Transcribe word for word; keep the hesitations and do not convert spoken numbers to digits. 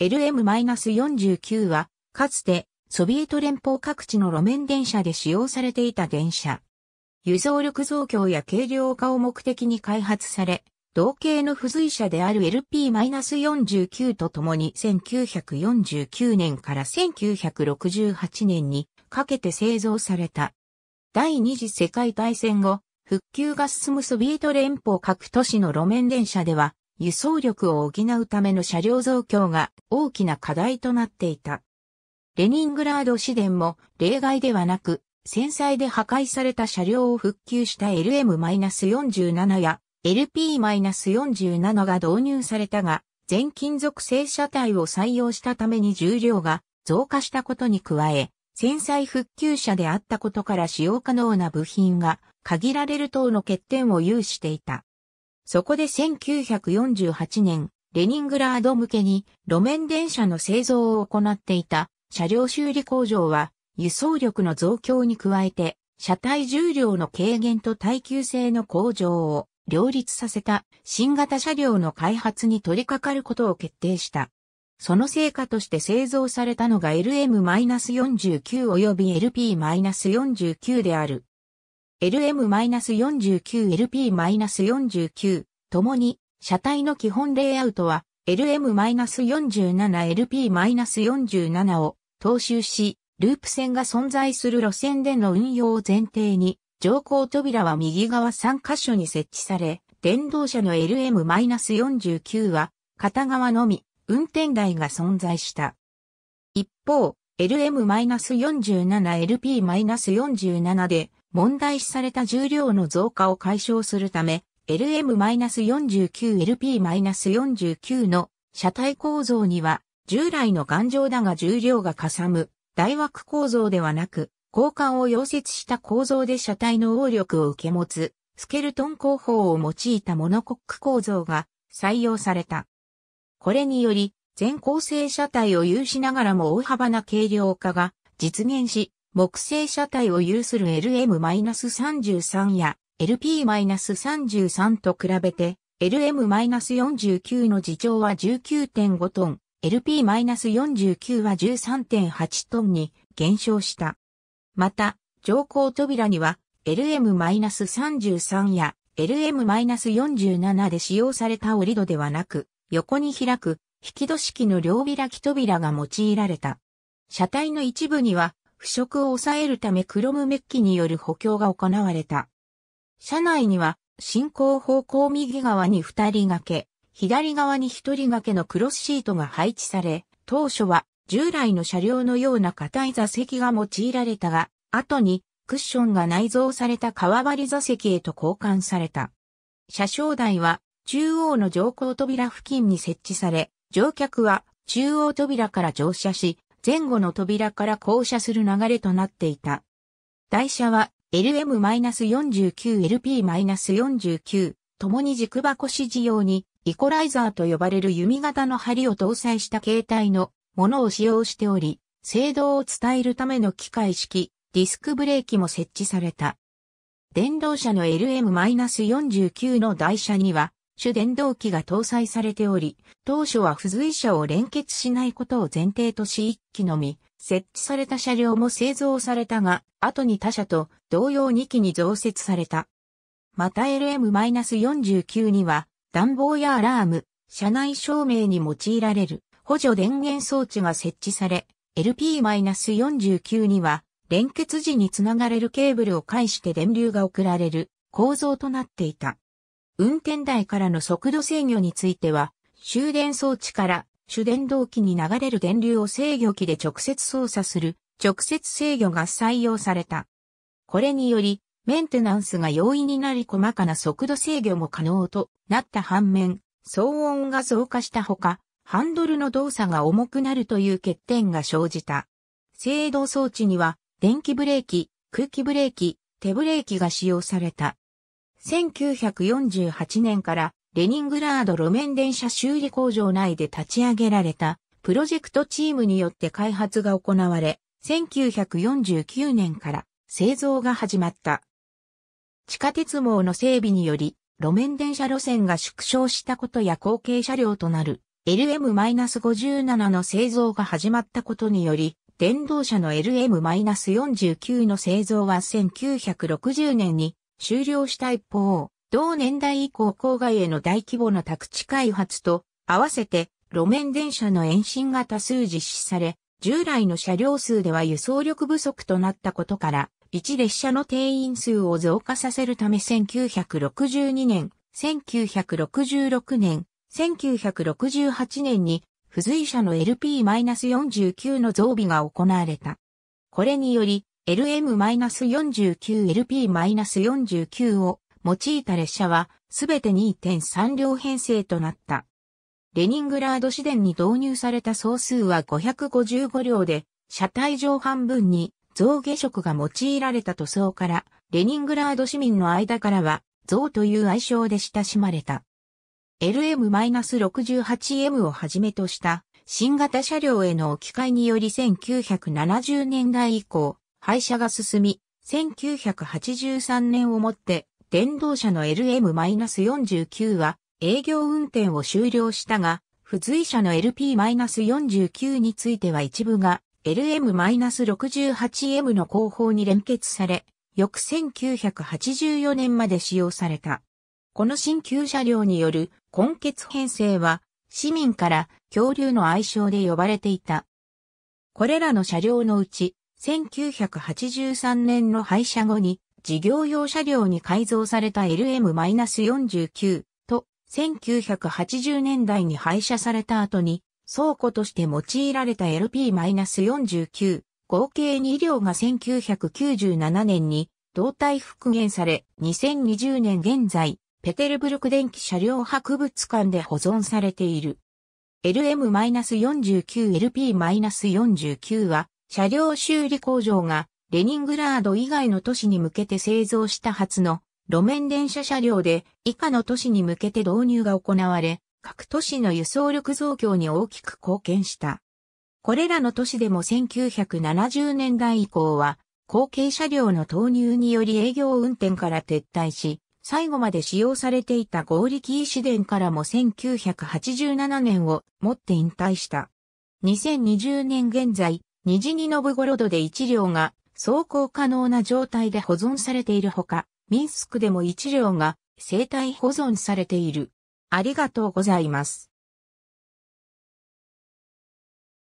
エルエム フォーティナイン は、かつて、ソビエト連邦各地の路面電車で使用されていた電車。輸送力増強や軽量化を目的に開発され、同型の付随車である エルピー フォーティナイン とともにせんきゅうひゃくよんじゅうきゅうねんからせんきゅうひゃくろくじゅうはちねんにかけて製造された。第二次世界大戦後、復旧が進むソビエト連邦各都市の路面電車では、輸送力を補うための車両増強が大きな課題となっていた。レニングラード市電も例外ではなく、戦災で破壊された車両を復旧した エルエム フォーティナイン や エルピー フォーティナイン が導入されたが、全金属製車体を採用したために重量が増加したことに加え、戦災復旧車であったことから使用可能な部品が限られる等の欠点を有していた。そこでせんきゅうひゃくよんじゅうはちねん、レニングラード向けに路面電車の製造を行っていた車両修理工場は輸送力の増強に加えて車体重量の軽減と耐久性の向上を両立させた新型車両の開発に取り掛かることを決定した。その成果として製造されたのが エルエム フォーティナイン 及び エルピー フォーティナイン である。エルエム フォーティナイン、エルピー フォーティナイン ともに車体の基本レイアウトは エルエム フォーティナイン、エルピー フォーティナイン を踏襲し、ループ線が存在する路線での運用を前提に、乗降扉は右側さんかしょに設置され、電動車の エルエム フォーティナイン は片側のみ運転台が存在した。一方、エルエム フォーティナイン、エルピー フォーティナイン で問題視された重量の増加を解消するため、エルエム フォーティナイン、エルピー フォーティナイン の車体構造には、従来の頑丈だが重量がかさむ、大枠構造ではなく、鋼管を溶接した構造で車体の応力を受け持つ、スケルトン工法を用いたモノコック構造が採用された。これにより、全鋼製車体を有しながらも大幅な軽量化が実現し、木製車体を有する エルエム フォーティナイン や エルピー フォーティナイン と比べて エルエム フォーティナイン の自重は じゅうきゅうてんご トン、エルピー フォーティナイン は じゅうさんてんはち トンに減少した。また、乗降扉には エルエム フォーティナイン や エルエム フォーティナイン で使用された折り戸ではなく、横に開く引き戸式の両開き扉が用いられた。車体の一部には、腐食を抑えるためクロムメッキによる補強が行われた。車内には進行方向右側にふたり掛け、左側にひとり掛けのクロスシートが配置され、当初は従来の車両のような硬い座席が用いられたが、後にクッションが内蔵された革張り座席へと交換された。車掌台は中央の乗降扉付近に設置され、乗客は中央扉から乗車し、前後の扉から降車する流れとなっていた。台車は エルエム フォーティナイン、エルピー フォーティナイン ともに軸箱支持用にイコライザーと呼ばれる弓形の針を搭載した形態のものを使用しており、制動を伝えるための機械式ディスクブレーキも設置された。電動車の エルエム フォーティナイン の台車には主電動機が搭載されており、当初は付随車を連結しないことを前提としいっきのみ、設置された車両も製造されたが、後に他社と同様にきに増設された。また エルエム フォーティナイン には、暖房やアラーム、車内照明に用いられる補助電源装置が設置され、エルピー フォーティナイン には、連結時につながれるケーブルを介して電流が送られる構造となっていた。運転台からの速度制御については、終電装置から主電動機に流れる電流を制御機で直接操作する直接制御が採用された。これにより、メンテナンスが容易になり細かな速度制御も可能となった反面、騒音が増加したほか、ハンドルの動作が重くなるという欠点が生じた。制動装置には、電気ブレーキ、空気ブレーキ、手ブレーキが使用された。せんきゅうひゃくよんじゅうはちねんからレニングラード路面電車修理工場内で立ち上げられたプロジェクトチームによって開発が行われ、せんきゅうひゃくよんじゅうきゅうねんから製造が始まった。地下鉄網の整備により路面電車路線が縮小したことや後継車両となるエルエム ごじゅうなな の製造が始まったことにより、電動車の エルエム よんじゅうきゅう の製造はせんきゅうひゃくろくじゅうねんに終了した一方、同年代以降郊外への大規模な宅地開発と合わせて路面電車の延伸が多数実施され、従来の車両数では輸送力不足となったことから、一列車の定員数を増加させるためせんきゅうひゃくろくじゅうにねん、せんきゅうひゃくろくじゅうろくねん、せんきゅうひゃくろくじゅうはちねんに付随車の エルピー よんじゅうきゅう の増備が行われた。これにより エルエム よんじゅうきゅう、エルピー よんじゅうきゅう を用いた列車はすべて にてんさん 両編成となった。レニングラード市電に導入された総数はごひゃくごじゅうご両で、車体上半分に象牙色が用いられた塗装から、レニングラード市民の間からは、象という愛称で親しまれた。エルエム ろくじゅうはちエム をはじめとした新型車両への置き換えによりせんきゅうひゃくななじゅうねんだい以降、廃車が進み、せんきゅうひゃくはちじゅうさんねんをもって、電動車の エルエム よんじゅうきゅう は営業運転を終了したが、付随車の エルピー よんじゅうきゅう については一部が エルエム ろくじゅうはちエム の後方に連結され、翌せんきゅうひゃくはちじゅうよねんまで使用された。この新旧車両による混血編成は市民から恐竜の愛称で呼ばれていた。これらの車両のうちせんきゅうひゃくはちじゅうさんねんの廃車後に事業用車両に改造された エルエム よんじゅうきゅう とせんきゅうひゃくはちじゅうねんだいに廃車された後に倉庫として用いられた エルピー よんじゅうきゅう 合計に両がせんきゅうひゃくきゅうじゅうななねんに動態復元されにせんにじゅうねん現在ペテルブルク電気車両博物館で保存されている。エルエム よんじゅうきゅう、エルピー よんじゅうきゅう は、車両修理工場が、レニングラード以外の都市に向けて製造した初の、路面電車車両で、以下の都市に向けて導入が行われ、各都市の輸送力増強に大きく貢献した。これらの都市でもせんきゅうひゃくななじゅうねんだい以降は、後継車両の投入により営業運転から撤退し、最後まで使用されていた合力市電からもせんきゅうひゃくはちじゅうななねんをもって引退した。にせんにじゅうねん現在、ニジニノブゴロドでいち両が走行可能な状態で保存されているほか、ミンスクでもいち両が生体保存されている。ありがとうございます。